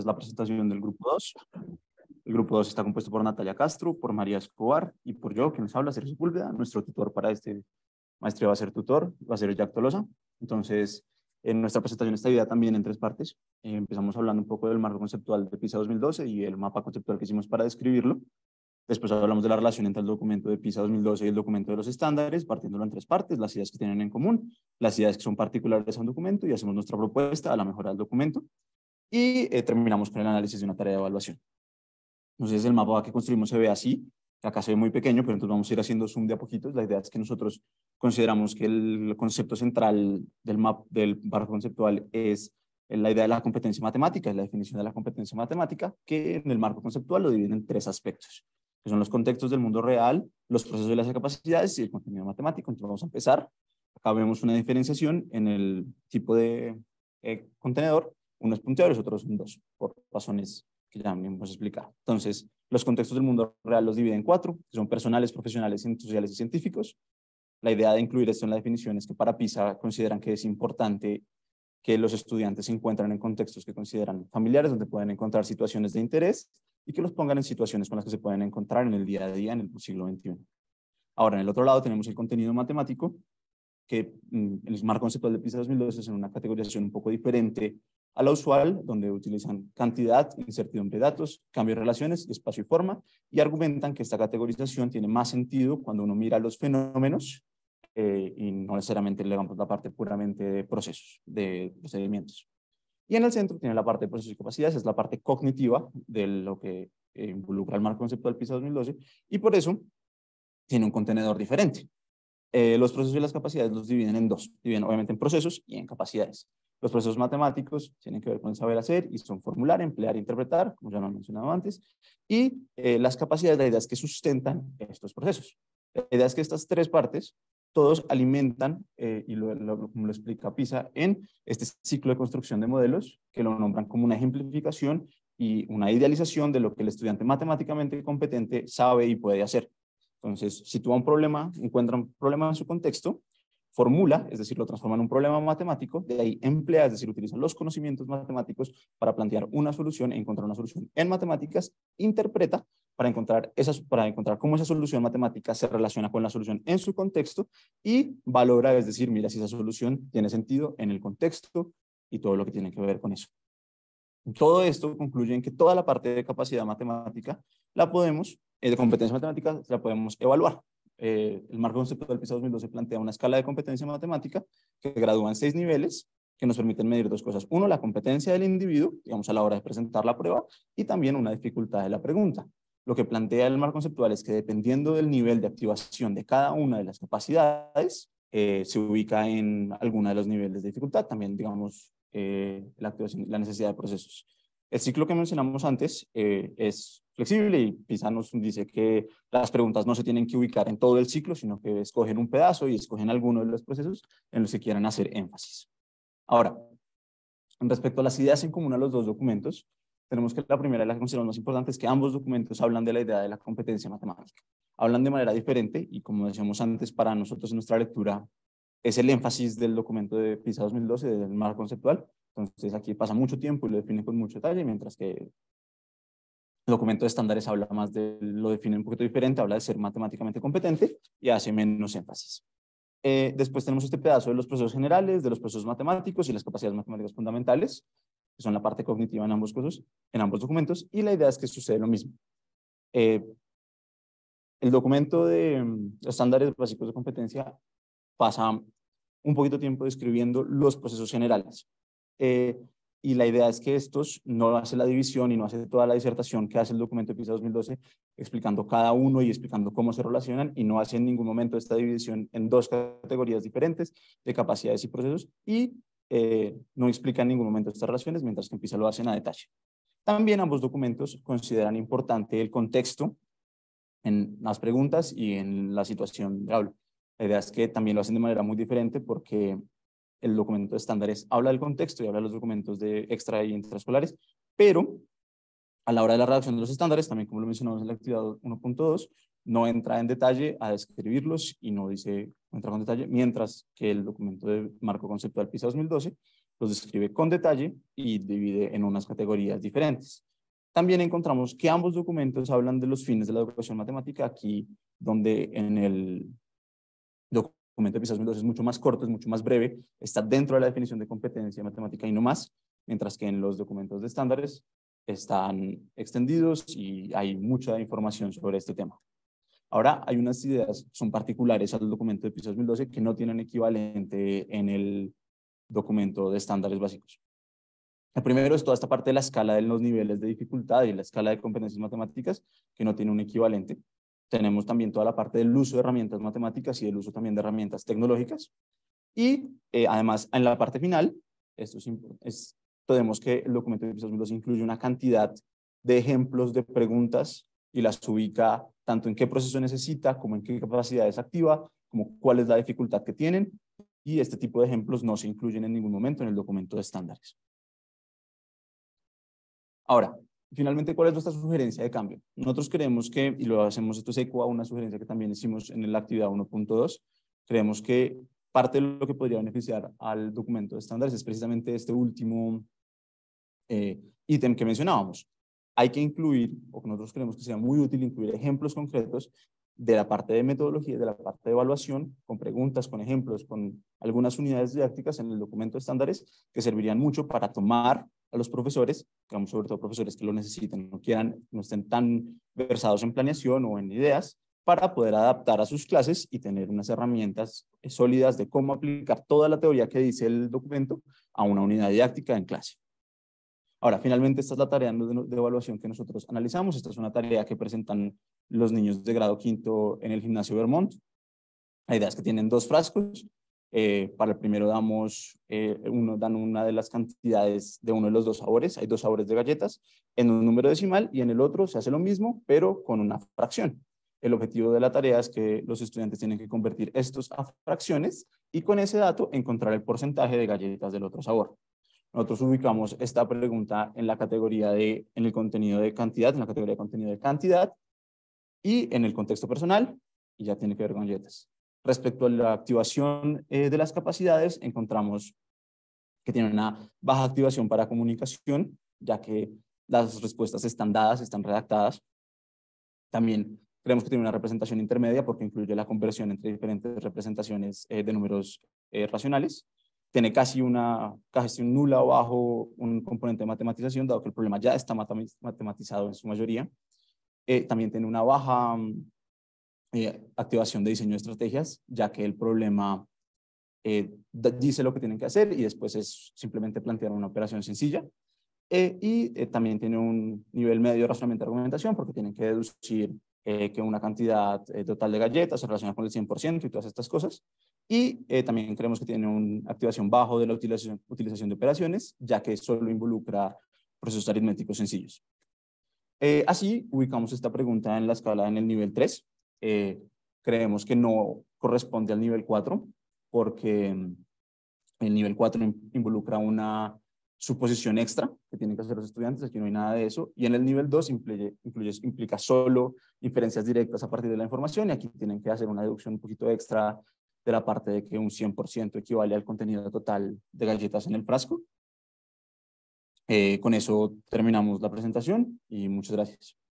es la presentación del grupo 2. El grupo 2 está compuesto por Natalia Castro, por María Escobar y por yo, que nos habla, Sergio Sepúlveda. Nuestro tutor para este maestría va a ser Jack Tolosa. Entonces, en nuestra presentación está dividida también en tres partes. Empezamos hablando un poco del marco conceptual de PISA 2012 y el mapa conceptual que hicimos para describirlo. Después hablamos de la relación entre el documento de PISA 2012 y el documento de los estándares, partiéndolo en tres partes: las ideas que tienen en común, las ideas que son particulares a un documento, y hacemos nuestra propuesta a la mejora del documento. Y terminamos con el análisis de una tarea de evaluación. Entonces, el mapa que construimos se ve así. Acá se ve muy pequeño, pero entonces vamos a ir haciendo zoom de a poquitos. La idea es que nosotros consideramos que el concepto central del marco conceptual es la idea de la competencia matemática, es la definición de la competencia matemática, que en el marco conceptual lo dividen en tres aspectos, que son los contextos del mundo real, los procesos y las capacidades y el contenido matemático. Entonces vamos a empezar. Acá vemos una diferenciación en el tipo de contenedor. Uno es punteador y los otros son dos, por razones que ya hemos explicado. Entonces, los contextos del mundo real los dividen en cuatro, que son personales, profesionales, sociales y científicos. La idea de incluir esto en la definición es que para PISA consideran que es importante que los estudiantes se encuentren en contextos que consideran familiares, donde pueden encontrar situaciones de interés y que los pongan en situaciones con las que se pueden encontrar en el día a día en el siglo XXI. Ahora, en el otro lado tenemos el contenido matemático, que el marco conceptual de PISA 2012 es en una categorización un poco diferente a la usual, donde utilizan cantidad, incertidumbre de datos, cambio de relaciones, espacio y forma, y argumentan que esta categorización tiene más sentido cuando uno mira los fenómenos y no necesariamente le damos la parte puramente de procesos, de procedimientos. Y en el centro tiene la parte de procesos y capacidades, es la parte cognitiva de lo que involucra el marco conceptual PISA 2012, y por eso tiene un contenedor diferente. Los procesos y las capacidades los dividen en dos, dividen obviamente en procesos y en capacidades. Los procesos matemáticos tienen que ver con el saber hacer y son formular, emplear, interpretar, como ya lo he mencionado antes, y las capacidades, las ideas que sustentan estos procesos. La idea es que estas tres partes, todos alimentan, y como lo explica PISA, en este ciclo de construcción de modelos, que lo nombran como una ejemplificación y una idealización de lo que el estudiante matemáticamente competente sabe y puede hacer. Entonces, sitúa un problema, encuentra un problema en su contexto, formula, es decir, lo transforma en un problema matemático, de ahí emplea, es decir, utiliza los conocimientos matemáticos para plantear una solución, encontrar una solución en matemáticas, interpreta para encontrar cómo esa solución matemática se relaciona con la solución en su contexto y valora, es decir, mira si esa solución tiene sentido en el contexto y todo lo que tiene que ver con eso. Todo esto concluye en que toda la parte de capacidad matemática de competencia matemática, la podemos evaluar. El marco conceptual del PISA 2012 plantea una escala de competencia matemática que gradúa en 6 niveles que nos permiten medir dos cosas. Uno, la competencia del individuo, digamos, a la hora de presentar la prueba, y también una dificultad de la pregunta. Lo que plantea el marco conceptual es que dependiendo del nivel de activación de cada una de las capacidades, se ubica en alguno de los niveles de dificultad, también, digamos, la activación, la necesidad de procesos. El ciclo que mencionamos antes es flexible y PISA nos dice que las preguntas no se tienen que ubicar en todo el ciclo, sino que escogen un pedazo y escogen alguno de los procesos en los que quieran hacer énfasis. Ahora, respecto a las ideas en común a los dos documentos, tenemos que la primera, la que consideramos más importante, es que ambos documentos hablan de la idea de la competencia matemática. Hablan de manera diferente y, como decíamos antes, para nosotros en nuestra lectura es el énfasis del documento de PISA 2012, del marco conceptual. Entonces aquí pasa mucho tiempo y lo define con mucho detalle, mientras que el documento de estándares habla más de, lo define un poquito diferente, habla de ser matemáticamente competente y hace menos énfasis. Después tenemos este pedazo de los procesos generales, de los procesos matemáticos y las capacidades matemáticas fundamentales, que son la parte cognitiva en ambos cursos, en ambos documentos, y la idea es que sucede lo mismo. El documento de estándares básicos de competencia pasa un poquito tiempo describiendo los procesos generales. Y la idea es que estos no hace la división y no hace toda la disertación que hace el documento de PISA 2012 explicando cada uno y explicando cómo se relacionan, y no hace en ningún momento esta división en dos categorías diferentes de capacidades y procesos, y no explica en ningún momento estas relaciones, mientras que en PISA lo hacen a detalle. También ambos documentos consideran importante el contexto en las preguntas y en la situación de aula. La idea es que también lo hacen de manera muy diferente porque el documento de estándares habla del contexto y habla de los documentos de extra y intraescolares, pero a la hora de la redacción de los estándares, también como lo mencionamos en la actividad 1.2, no entra en detalle a describirlos y no entra con detalle, mientras que el documento de marco conceptual PISA 2012 los describe con detalle y divide en unas categorías diferentes. También encontramos que ambos documentos hablan de los fines de la educación matemática, aquí donde en el documento de PISA 2012 es mucho más corto, es mucho más breve, está dentro de la definición de competencia matemática y no más, mientras que en los documentos de estándares están extendidos y hay mucha información sobre este tema. Ahora, hay unas ideas que son particulares al documento de PISA 2012 que no tienen equivalente en el documento de estándares básicos. El primero es toda esta parte de la escala de los niveles de dificultad y la escala de competencias matemáticas, que no tiene un equivalente. Tenemos también toda la parte del uso de herramientas matemáticas y el uso también de herramientas tecnológicas. Y además, en la parte final, vemos que el documento de PISA 2012 incluye una cantidad de ejemplos de preguntas y las ubica tanto en qué proceso necesita, como en qué capacidades activa, como cuál es la dificultad que tienen. Y este tipo de ejemplos no se incluyen en ningún momento en el documento de estándares. Ahora, finalmente, ¿cuál es nuestra sugerencia de cambio? Nosotros creemos que, y lo hacemos, esto es eco a una sugerencia que también hicimos en la actividad 1.2, creemos que parte de lo que podría beneficiar al documento de estándares es precisamente este último ítem que mencionábamos. Hay que incluir, o que nosotros creemos que sea muy útil incluir ejemplos concretos de la parte de metodología, de la parte de evaluación, con preguntas, con ejemplos, con algunas unidades didácticas en el documento de estándares que servirían mucho para tomar a los profesores, digamos, sobre todo profesores que lo necesiten, no quieran, no estén tan versados en planeación o en ideas, para poder adaptar a sus clases y tener unas herramientas sólidas de cómo aplicar toda la teoría que dice el documento a una unidad didáctica en clase. Ahora, finalmente, esta es la tarea de evaluación que nosotros analizamos. Esta es una tarea que presentan los niños de grado quinto en el gimnasio Vermont. La idea es que tienen dos frascos. Para el primero dan una de las cantidades de uno de los dos sabores, hay dos sabores de galletas, en un número decimal, y en el otro se hace lo mismo, pero con una fracción. El objetivo de la tarea es que los estudiantes tienen que convertir estos a fracciones y con ese dato encontrar el porcentaje de galletas del otro sabor. Nosotros ubicamos esta pregunta en la categoría de, en el contenido de cantidad, en la categoría de contenido de cantidad, y en el contexto personal, y ya tiene que ver con galletas. Respecto a la activación de las capacidades, encontramos que tiene una baja activación para comunicación, ya que las respuestas están dadas, están redactadas. También creemos que tiene una representación intermedia porque incluye la conversión entre diferentes representaciones de números racionales. Tiene casi un nula o bajo un componente de matematización, dado que el problema ya está matematizado en su mayoría. También tiene una baja activación de diseño de estrategias, ya que el problema dice lo que tienen que hacer y después es simplemente plantear una operación sencilla. También tiene un nivel medio de razonamiento y argumentación, porque tienen que deducir que una cantidad total de galletas se relaciona con el 100% y todas estas cosas. Y también creemos que tiene una activación bajo de la utilización de operaciones, ya que solo involucra procesos aritméticos sencillos. Así, ubicamos esta pregunta en la escala en el nivel 3. Creemos que no corresponde al nivel 4 porque el nivel 4 involucra una suposición extra que tienen que hacer los estudiantes, aquí no hay nada de eso, y en el nivel 2 implica solo inferencias directas a partir de la información, y aquí tienen que hacer una deducción un poquito extra de la parte de que un 100% equivale al contenido total de galletas en el frasco. Con eso terminamos la presentación y muchas gracias.